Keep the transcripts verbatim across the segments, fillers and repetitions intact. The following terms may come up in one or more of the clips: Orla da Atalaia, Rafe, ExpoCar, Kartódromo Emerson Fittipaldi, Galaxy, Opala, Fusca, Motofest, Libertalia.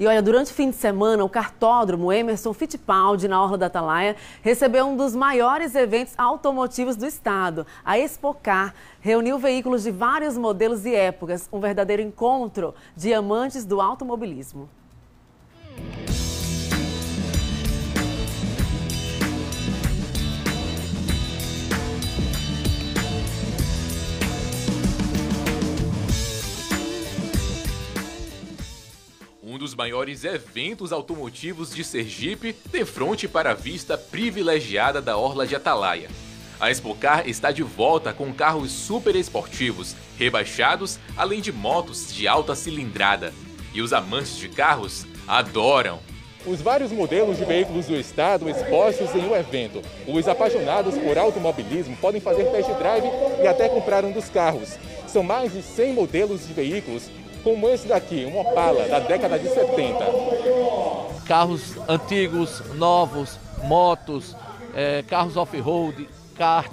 E olha, durante o fim de semana, o Kartódromo Emerson Fittipaldi, na Orla da Atalaia, recebeu um dos maiores eventos automotivos do estado. A ExpoCar reuniu veículos de vários modelos e épocas, um verdadeiro encontro de amantes do automobilismo. Um dos maiores eventos automotivos de Sergipe, de frente para a vista privilegiada da Orla de Atalaia. A ExpoCar está de volta com carros super esportivos, rebaixados, além de motos de alta cilindrada. E os amantes de carros adoram! Os vários modelos de veículos do estado expostos em um evento. Os apaixonados por automobilismo podem fazer test drive e até comprar um dos carros. São mais de cem modelos de veículos, como esse daqui, um Opala da década de setenta. Carros antigos, novos, motos, é, carros off-road, kart,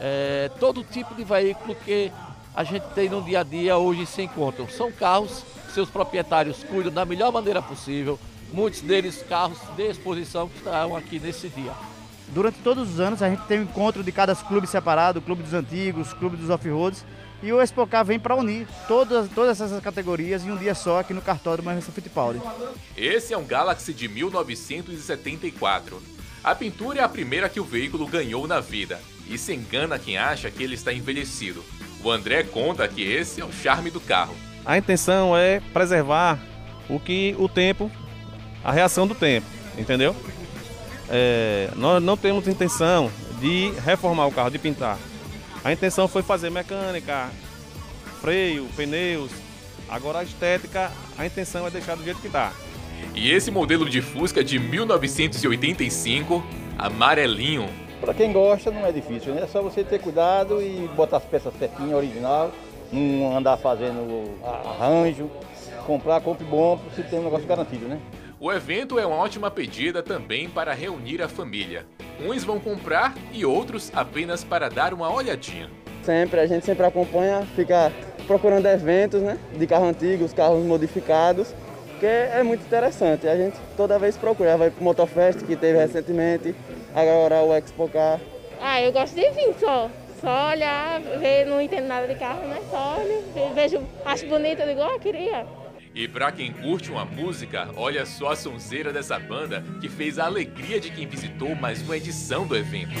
é, todo tipo de veículo que a gente tem no dia a dia hoje se encontram. São carros que seus proprietários cuidam da melhor maneira possível, muitos deles carros de exposição que estão aqui nesse dia. Durante todos os anos a gente tem um encontro de cada clube separado, clube dos antigos, clube dos off-roads, e o ExpoCar vem para unir todas, todas essas categorias em um dia só aqui no Kartódromo Emerson Fittipaldi. Esse é um Galaxy de mil novecentos e setenta e quatro. A pintura é a primeira que o veículo ganhou na vida, e se engana quem acha que ele está envelhecido. O André conta que esse é o charme do carro. A intenção é preservar o que o tempo, a reação do tempo, entendeu? É, nós não temos intenção de reformar o carro, de pintar. A intenção foi fazer mecânica, freio, pneus. Agora a estética, a intenção é deixar do jeito que está. E esse modelo de Fusca de mil novecentos e oitenta e cinco, amarelinho. Para quem gosta não é difícil, né? É só você ter cuidado e botar as peças certinhas, original, não andar fazendo arranjo, comprar, compre bom, você tem um negócio garantido, né? O evento é uma ótima pedida também para reunir a família. Uns vão comprar e outros apenas para dar uma olhadinha. Sempre, a gente sempre acompanha, fica procurando eventos, né, de carro antigo, os carros modificados, que é muito interessante. A gente toda vez procura, vai para o Motofest que teve recentemente, agora o ExpoCar. Ah, eu gosto de vir só, só olhar, ver, não entendo nada de carro, mas só olho, vejo, acho bonito, digo, ah, queria. E para quem curte uma música, olha só a sonzeira dessa banda que fez a alegria de quem visitou mais uma edição do evento.